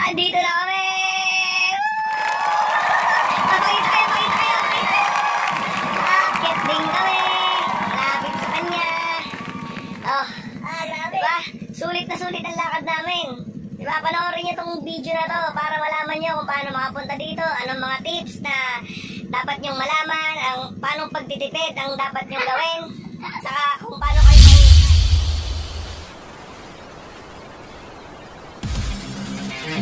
Andito na kami! Mapagit kayo, mapagit kayo, mapagit kayo! Akit din kami! Malapit sa kanya! Oh, diba? Sulit ang lakad namin. Diba, panoorin niyo tong video na to para malaman niyo kung paano makapunta dito, anong mga tips na dapat niyong malaman, ang paano pagtitipid, ang dapat niyong gawin, saka kung paano kayo...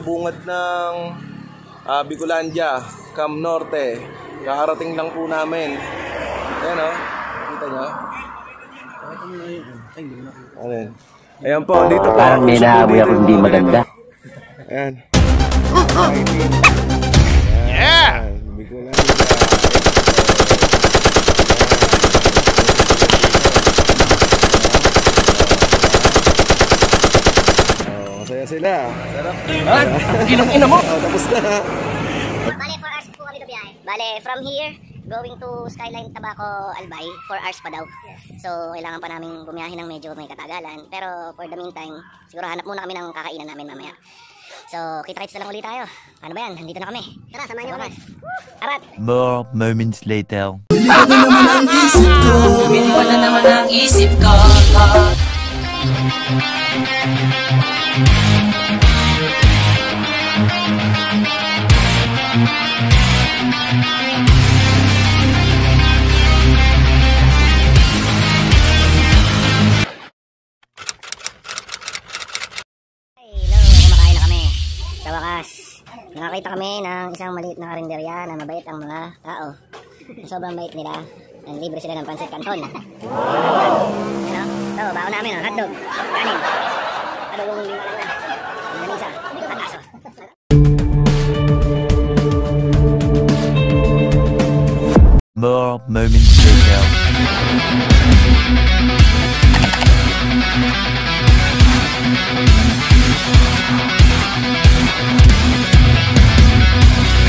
Bungad ng Bicolandia, Camp Norte. Kakarating lang po namin. Ayan o. Kita nyo? Ayan. Ayan po. Dito po. Parang may nahawi ako hindi maganda. Ayan. Yeah! Bicolandia. Masaya sila. Sarap. Ginong ina mo. Tapos na. Bale, 4 hours po kami kabiyahe. Bale, from here, going to Skyline Tabaco Albay, 4 hours pa daw. So, kailangan pa namin bumiyahe ng medyo may katagalan. Pero, for the meantime, siguro hanap muna kami ng kakainan namin mamaya. So, kita-kits na lang ulit tayo. Ano ba yan? Nandito na kami. Tara, samahan niyo kami. Arat! More moments later. Lumilipad na naman ang isip ko. Lumilipad na naman ang isip ko. Nakakita kami ng isang maliit na karinderya na mabait ang mga tao. Sobrang bait nila. Libre sila ng pansit canton. Ano? So, bako namin ang hotdog. Kanin. Adobong limalang na. Manisa. Pataso. More moments later.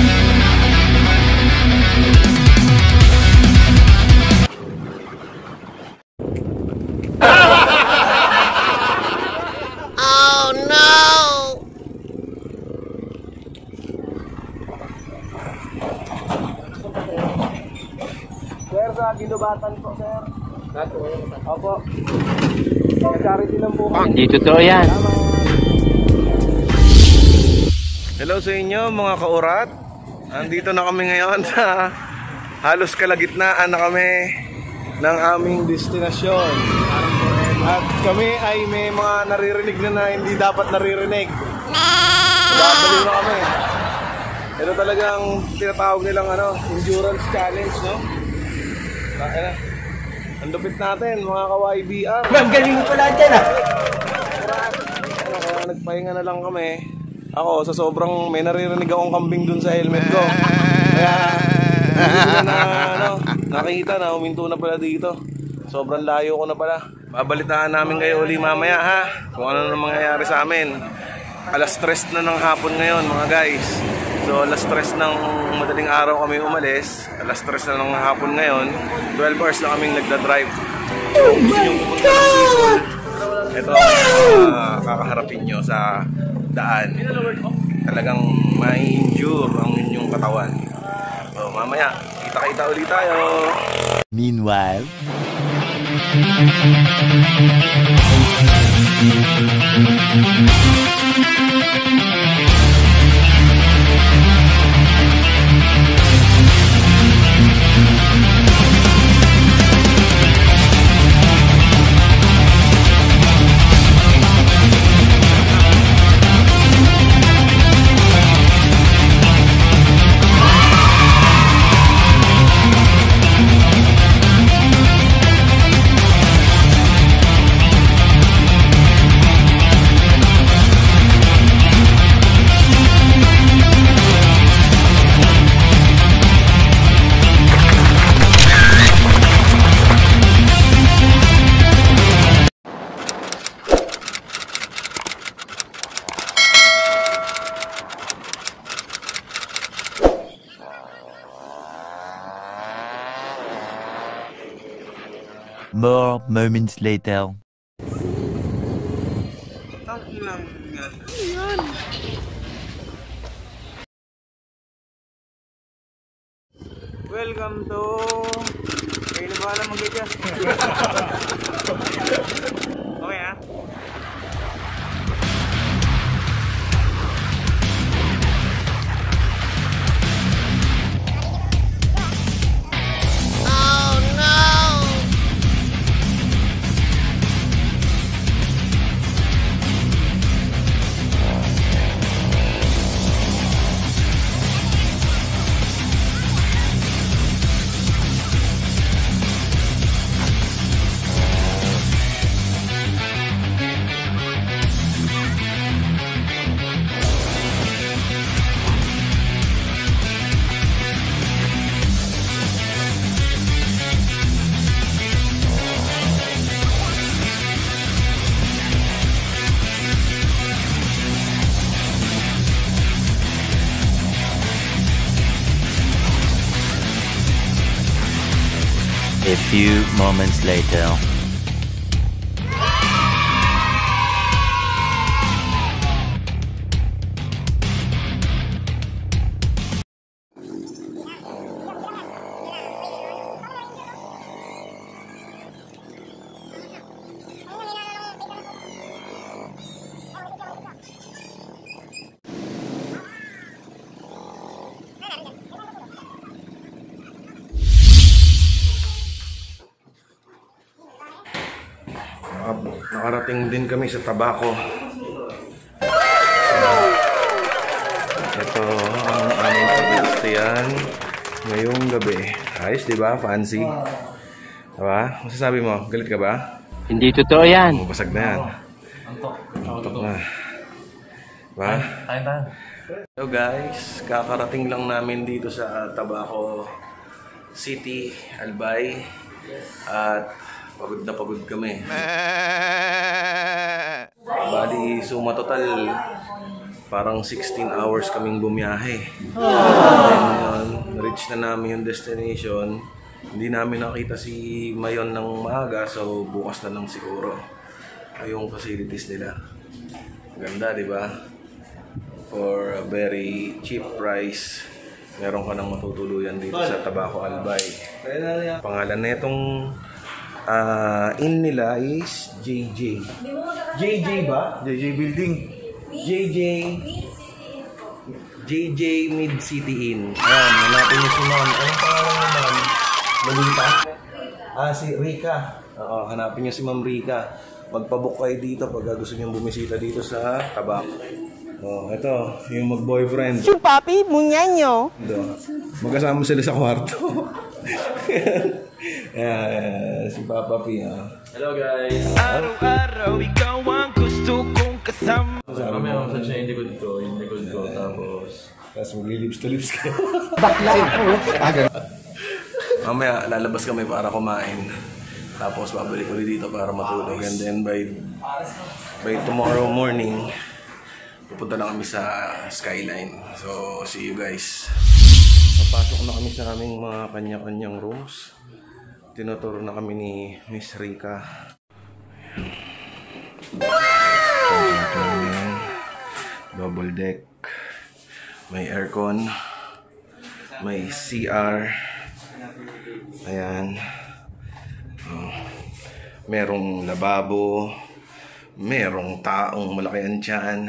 We'll be right back. sa Ginubatan po, sir. Opo. Charity lang po. Dito to yan. Hello sa inyo mga kaurat. Andito na kami ngayon sa halos kalagitnaan na kami ng aming destinasyon. At kami ay may mga naririnig na hindi dapat naririnig. Babaliw na kami. Ito talagang tinatawag nilang endurance challenge, no? Bakit na? Ang lupit natin, mga ka-YBR. Ang galing mo pala dyan, ah! Nagpahinga na lang kami. Ako, sa sobrang may naririnig akong kambing dun sa helmet ko. Kaya, nakita na, huminto na pala dito. Sobrang layo ko na pala. Babalitaan namin kayo uli mamaya, ha? Kung ano na mangyayari sa amin. Alas 3 na ng hapon ngayon, mga guys. So, alas 3 ng madaling araw kami umalis. Alas 3 na ng hapon ngayon. 12 hours na kaming nagda-drive. Oh my God! Ito ang kakaharapin nyo sa daan. Talagang ma-endure ang inyong katawan. So, mamaya, kita-kita ulit tayo. Meanwhile... More moments later. Welcome to Bicolandia mga guys. Okay ah. A few moments later. Nakarating din kami sa Tabaco. Ito ang aming pag-istayan ngayong gabi. Ayos, di ba? Fancy. Diba? Masasabi mo, galit ka ba? Hindi totoo yan. Mabasag na yan. Antok na. Diba? So guys, kakarating lang namin dito sa Tabaco City, Albay. At pagod na pagod kami. Bali, suma total, parang 16 hours kaming bumiyahe. Reach na namin yung destination. Hindi namin nakita si Mayon ng maaga, so bukas na lang siguro. Yung facilities nila. Ganda, di ba? For a very cheap price. meron ka ng matutuluyan dito sa Tabaco Albay. Pangalan na itong inn nila is JJ. JJ ba? JJ Building. JJ Mid City Inn. Ayan, hanapin niyo si ma'am. Anong pangalan mo ma'am? Lolita? Ah, si Rica. Oo, hanapin niyo si ma'am Rica. Magpabook kayo dito pag gusto niyong bumisita dito sa Tabaco. Oh, ito, yung mag-boyfriend. Yung papi, munyanyo. Magkasama sila sa kwarto. Si Papa P. Hello guys. Araw-araw ikaw ang gusto kong kasama. May massage na yung likod ko, tapos mag-lips to lips ka. Bakla ako. Mamaya lalabas kami para kumain. Tapos babalik ulit dito para matulog. And then by tomorrow morning, pupunta na kami sa Skyline. So, see you guys. Napasok na kami sa aming mga kanya-kanyang rooms. Tinuturo na kami ni Miss Rica. Double deck. May aircon. May CR. Ayan. Merong lababo. Merong taong malaki ang tiyan.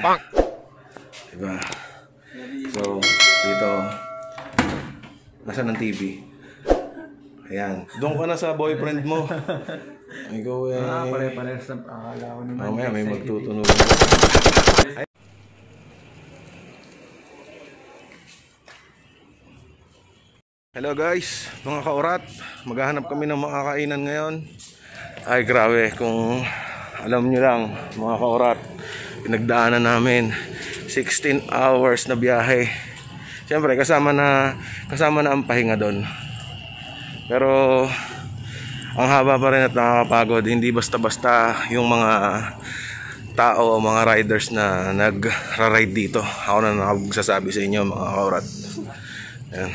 Diba? So, dito. Nasaan ang TV? Ayan. Doon ka na sa boyfriend mo. Ikaw eh. Pare-pares na akala ko naman. Mamaya may magtutunog. Hello guys, mga kaurat. Maghahanap kami ng mga kainan ngayon. Ay grabe, kung alam nyo lang mga kaurat, pinagdaanan namin 16 hours na biyahe. Siyempre kasama na ang pahinga doon. Pero ang haba pa rin at nakakapagod. Hindi basta-basta yung mga tao o mga riders na nagra-ride dito. Ako na nagsasabi sa inyo mga kaurat. Ayan.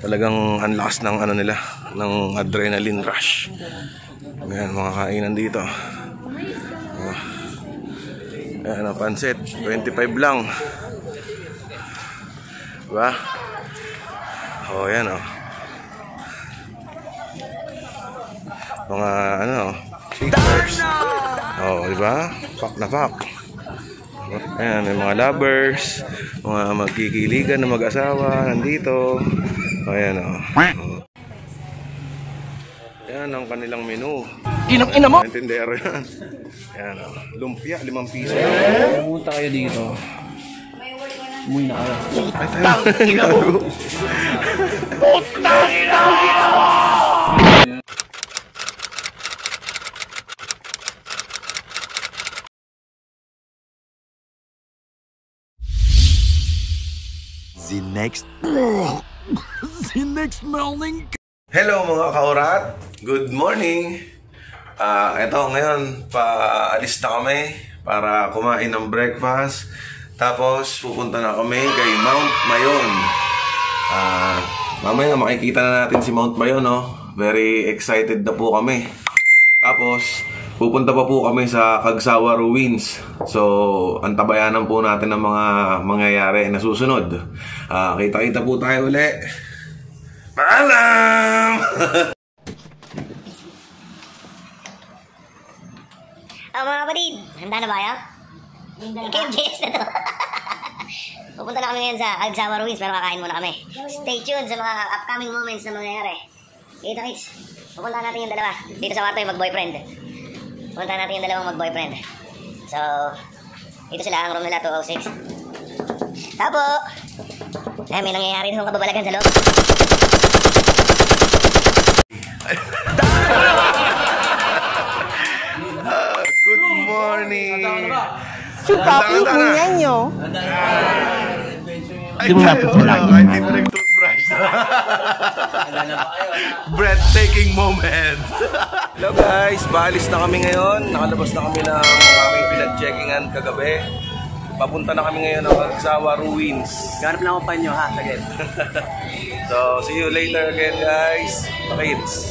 Talagang ang lakas ng ano nila, ng adrenaline rush. Ayan, mga kainan dito. Ayan, ang pansit 25 lang. Diba? Oh, yan oh. Mga ano, cheaters. Oh, diba? Pak na pak. Ayan, may mga lovers, mga magkikiligan na mag-asawa nandito. Oh, yan oh. Yan ang kanilang menu. Ilang ina mo? Tindero yan. Ayan oh. Lumpia, 5 piso. Pumunta kayo dito. Umuwi na ka. Ay, tayo. Putang ina mo! The next morning. Hello mga kaurat. Good morning. Eto ngayon, paalis na kami para kumain ng breakfast. Tapos pupunta na kami kay Mount Mayon. Mamaya makikita na natin si Mount Mayon, no? Very excited na po kami. Tapos pupunta pa po kami sa Kagsawa Ruins. So antabayanan po natin ang mga mangyayari na susunod. Kita-kita po tayo ulit. Paalam! Mga kapatid, handa na ba kayo? Ikay-jayos na to. Pupunta na kami ngayon sa Kagsawa Ruins, pero kakain muna kami. Stay tuned sa mga upcoming moments na mangyayari. Kita kids, pupunta natin yung dalawa dito sa kwarto yung mag-boyfriend. Pupunta natin yung dalawang mag-boyfriend. So, dito sila ang room nila, 206. Tapo! Eh, may nangyayari nung kababalagan sa loob. Good morning! Yung papi, kunya nyo. Ay, hindi mo nag-toothbrush. Breathtaking moment. Hello guys, paalis na kami ngayon. Nakalabas na kami ng aming pinag-checkingan kagabi. Papunta na kami ngayon ng Kagsawa Ruins. Ganap lang ako pa nyo ha, again. So, see you later again guys. Pakids.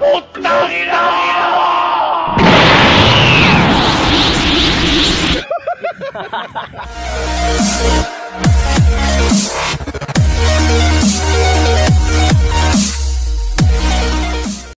Putang ina!